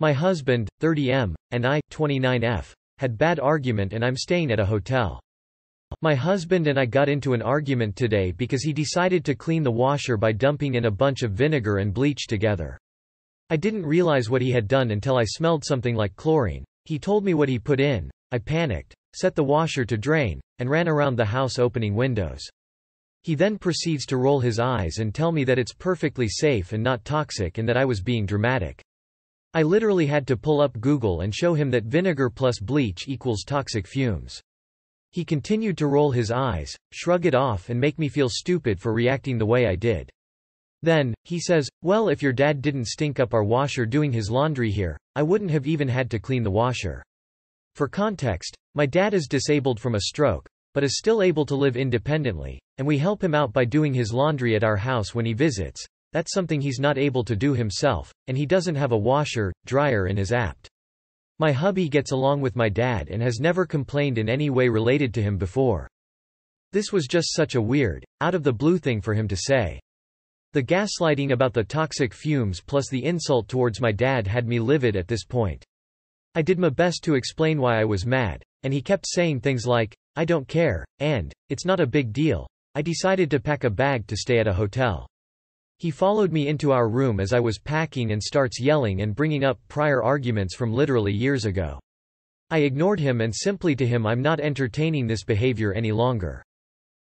My husband, 30M, and I, 29F, had bad argument and I'm staying at a hotel. My husband and I got into an argument today because he decided to clean the washer by dumping in a bunch of vinegar and bleach together. I didn't realize what he had done until I smelled something like chlorine. He told me what he put in. I panicked, set the washer to drain, and ran around the house opening windows. He then proceeds to roll his eyes and tell me that it's perfectly safe and not toxic and that I was being dramatic. I literally had to pull up Google and show him that vinegar plus bleach equals toxic fumes. He continued to roll his eyes, shrug it off and make me feel stupid for reacting the way I did. Then, he says, well, if your dad didn't stink up our washer doing his laundry here, I wouldn't have even had to clean the washer. For context, my dad is disabled from a stroke, but is still able to live independently, and we help him out by doing his laundry at our house when he visits. That's something he's not able to do himself, and he doesn't have a washer, dryer in his apt. My hubby gets along with my dad and has never complained in any way related to him before. This was just such a weird, out-of-the-blue thing for him to say. The gaslighting about the toxic fumes plus the insult towards my dad had me livid at this point. I did my best to explain why I was mad, and he kept saying things like, I don't care, and, it's not a big deal. I decided to pack a bag to stay at a hotel. He followed me into our room as I was packing and starts yelling and bringing up prior arguments from literally years ago. I ignored him and simply to him I'm not entertaining this behavior any longer.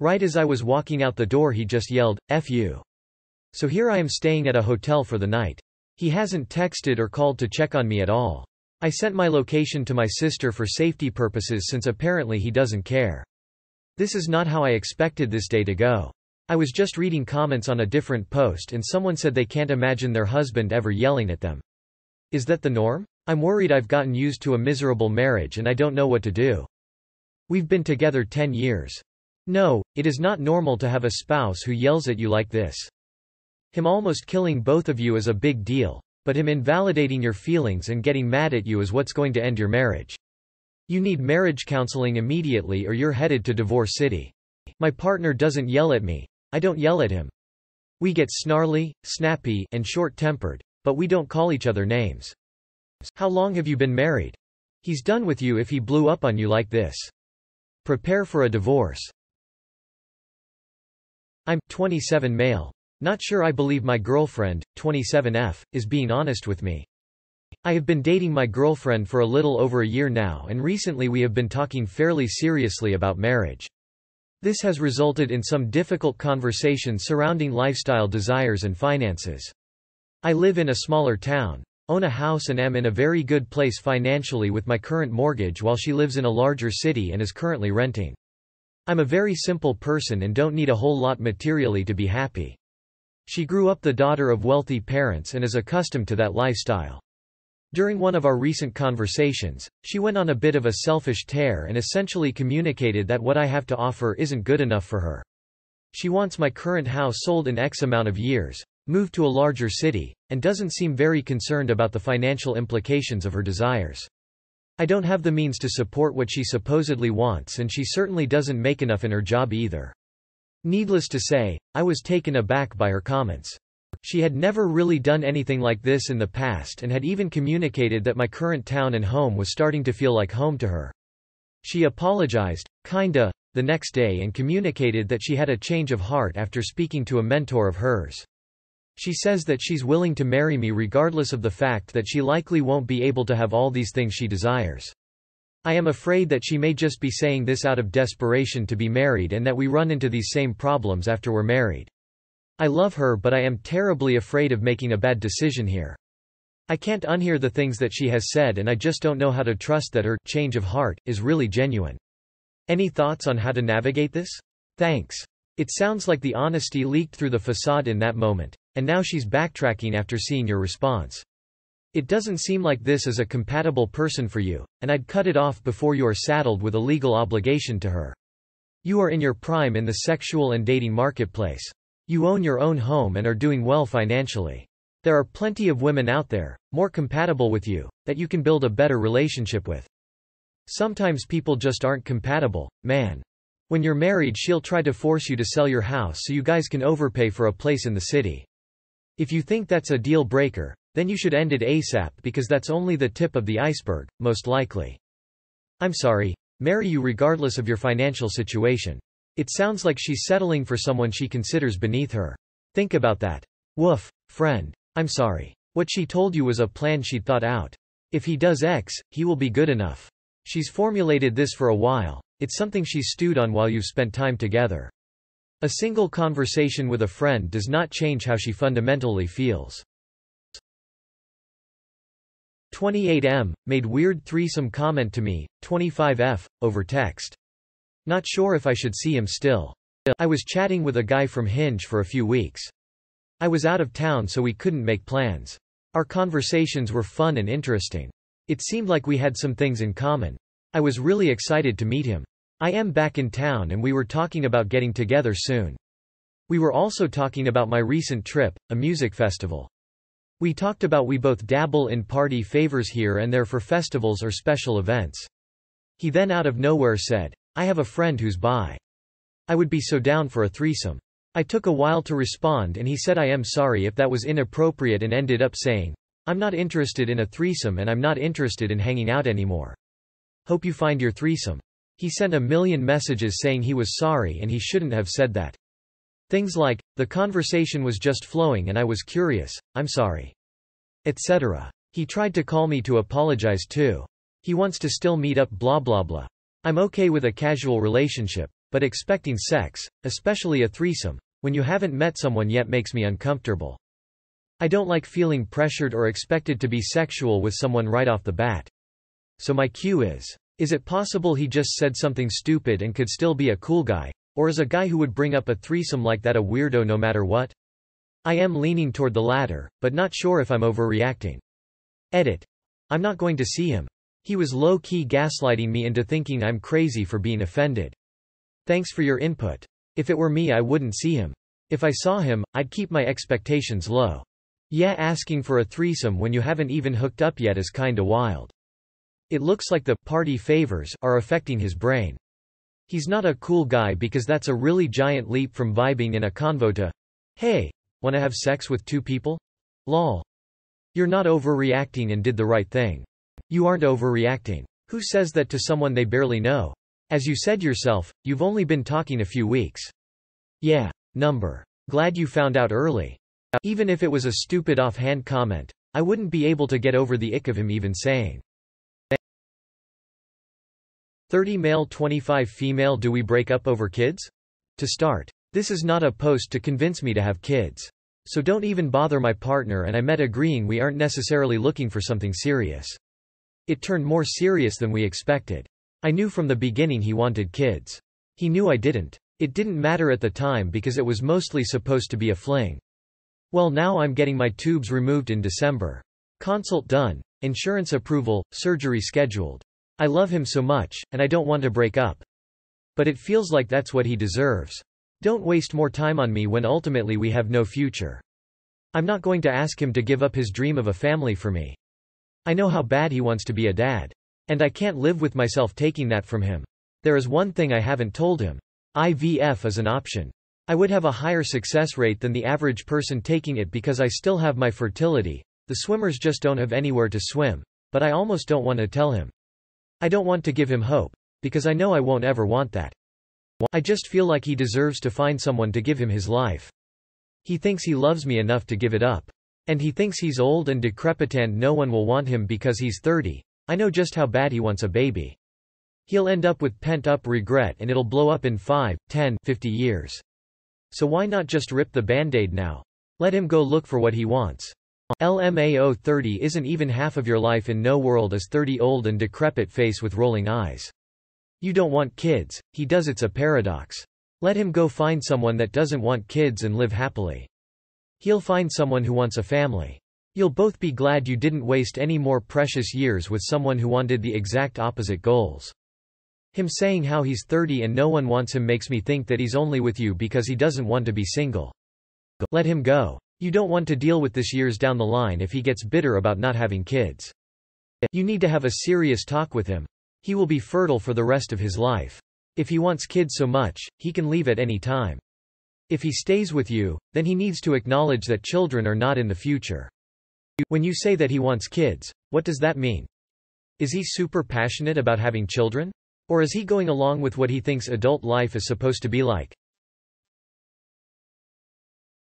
Right as I was walking out the door he just yelled, F you. So here I am staying at a hotel for the night. He hasn't texted or called to check on me at all. I sent my location to my sister for safety purposes since apparently he doesn't care. This is not how I expected this day to go. I was just reading comments on a different post and someone said they can't imagine their husband ever yelling at them. Is that the norm? I'm worried I've gotten used to a miserable marriage and I don't know what to do. We've been together 10 years. No, it is not normal to have a spouse who yells at you like this. Him almost killing both of you is a big deal, but him invalidating your feelings and getting mad at you is what's going to end your marriage. You need marriage counseling immediately or you're headed to divorce city. My partner doesn't yell at me. I don't yell at him. We get snarly, snappy, and short-tempered, but we don't call each other names. How long have you been married? He's done with you if he blew up on you like this. Prepare for a divorce. I'm 27 male. Not sure I believe my girlfriend, 27F, is being honest with me. I have been dating my girlfriend for a little over a year now and recently we have been talking fairly seriously about marriage. This has resulted in some difficult conversations surrounding lifestyle desires and finances. I live in a smaller town, own a house and am in a very good place financially with my current mortgage while she lives in a larger city and is currently renting. I'm a very simple person and don't need a whole lot materially to be happy. She grew up the daughter of wealthy parents and is accustomed to that lifestyle. During one of our recent conversations, she went on a bit of a selfish tear and essentially communicated that what I have to offer isn't good enough for her. She wants my current house sold in X amount of years, move to a larger city, and doesn't seem very concerned about the financial implications of her desires. I don't have the means to support what she supposedly wants and she certainly doesn't make enough in her job either. Needless to say, I was taken aback by her comments. She had never really done anything like this in the past and had even communicated that my current town and home was starting to feel like home to her. She apologized, kinda, the next day and communicated that she had a change of heart after speaking to a mentor of hers. She says that she's willing to marry me regardless of the fact that she likely won't be able to have all these things she desires. I am afraid that she may just be saying this out of desperation to be married and that we run into these same problems after we're married. I love her but I am terribly afraid of making a bad decision here. I can't unhear the things that she has said and I just don't know how to trust that her change of heart is really genuine. Any thoughts on how to navigate this? Thanks. It sounds like the honesty leaked through the facade in that moment, and now she's backtracking after seeing your response. It doesn't seem like this is a compatible person for you, and I'd cut it off before you are saddled with a legal obligation to her. You are in your prime in the sexual and dating marketplace. You own your own home and are doing well financially. There are plenty of women out there, more compatible with you, that you can build a better relationship with. Sometimes people just aren't compatible, man. When you're married she'll try to force you to sell your house so you guys can overpay for a place in the city. If you think that's a deal breaker, Then you should end it ASAP because that's only the tip of the iceberg, most likely. I'm sorry. Marry you regardless of your financial situation. It sounds like she's settling for someone she considers beneath her. Think about that. Woof, friend. I'm sorry. What she told you was a plan she'd thought out. If he does X, he will be good enough. She's formulated this for a while. It's something she's stewed on while you've spent time together. A single conversation with a friend does not change how she fundamentally feels. 28M, made weird threesome comment to me, 25F, over text. Not sure if I should see him still. I was chatting with a guy from Hinge for a few weeks. I was out of town so we couldn't make plans. Our conversations were fun and interesting. It seemed like we had some things in common. I was really excited to meet him. I am back in town and we were talking about getting together soon. We were also talking about my recent trip, a music festival. We talked about we both dabble in party favors here and there for festivals or special events. He then out of nowhere said, I have a friend who's bi. I would be so down for a threesome. I took a while to respond and he said I am sorry if that was inappropriate and ended up saying, I'm not interested in a threesome and I'm not interested in hanging out anymore. Hope you find your threesome. He sent a million messages saying he was sorry and he shouldn't have said that. Things like, the conversation was just flowing and I was curious, I'm sorry, etc. He tried to call me to apologize too. He wants to still meet up blah blah blah. I'm okay with a casual relationship, but expecting sex, especially a threesome, when you haven't met someone yet makes me uncomfortable. I don't like feeling pressured or expected to be sexual with someone right off the bat. So my cue is it possible he just said something stupid and could still be a cool guy? Or is a guy who would bring up a threesome like that a weirdo no matter what? I am leaning toward the latter, but not sure if I'm overreacting. Edit. I'm not going to see him. He was low-key gaslighting me into thinking I'm crazy for being offended. Thanks for your input. If it were me I wouldn't see him. If I saw him, I'd keep my expectations low. Yeah, asking for a threesome when you haven't even hooked up yet is kinda wild. It looks like the party favors are affecting his brain. He's not a cool guy because that's a really giant leap from vibing in a convo to, hey, wanna have sex with two people? Lol. You're not overreacting and did the right thing. You aren't overreacting. Who says that to someone they barely know? As you said yourself, you've only been talking a few weeks. Yeah, number. Glad you found out early. Even if it was a stupid offhand comment, I wouldn't be able to get over the ick of him even saying. 30 male 25 female do we break up over kids? To start. This is not a post to convince me to have kids. So don't even bother my partner and I met agreeing we aren't necessarily looking for something serious. It turned more serious than we expected. I knew from the beginning he wanted kids. He knew I didn't. It didn't matter at the time because it was mostly supposed to be a fling. Well, now I'm getting my tubes removed in December. Consult done. Insurance approval. Surgery scheduled. I love him so much, and I don't want to break up. But it feels like that's what he deserves. Don't waste more time on me when ultimately we have no future. I'm not going to ask him to give up his dream of a family for me. I know how bad he wants to be a dad. And I can't live with myself taking that from him. There is one thing I haven't told him. IVF is an option. I would have a higher success rate than the average person taking it because I still have my fertility. The swimmers just don't have anywhere to swim. But I almost don't want to tell him. I don't want to give him hope, because I know I won't ever want that. I just feel like he deserves to find someone to give him his life. He thinks he loves me enough to give it up. And he thinks he's old and decrepit and no one will want him because he's 30. I know just how bad he wants a baby. He'll end up with pent-up regret and it'll blow up in 5, 10, 50 years. So why not just rip the band-aid now? Let him go look for what he wants. LMAO 30 isn't even half of your life in no world is 30 old and decrepit face with rolling eyes. You don't want kids, he does it's a paradox. Let him go find someone that doesn't want kids and live happily. He'll find someone who wants a family. You'll both be glad you didn't waste any more precious years with someone who wanted the exact opposite goals. Him saying how he's 30 and no one wants him makes me think that he's only with you because he doesn't want to be single. Let him go. You don't want to deal with this years down the line if he gets bitter about not having kids. You need to have a serious talk with him. He will be fertile for the rest of his life. If he wants kids so much, he can leave at any time. If he stays with you, then he needs to acknowledge that children are not in the future. When you say that he wants kids, what does that mean? Is he super passionate about having children? Or is he going along with what he thinks adult life is supposed to be like?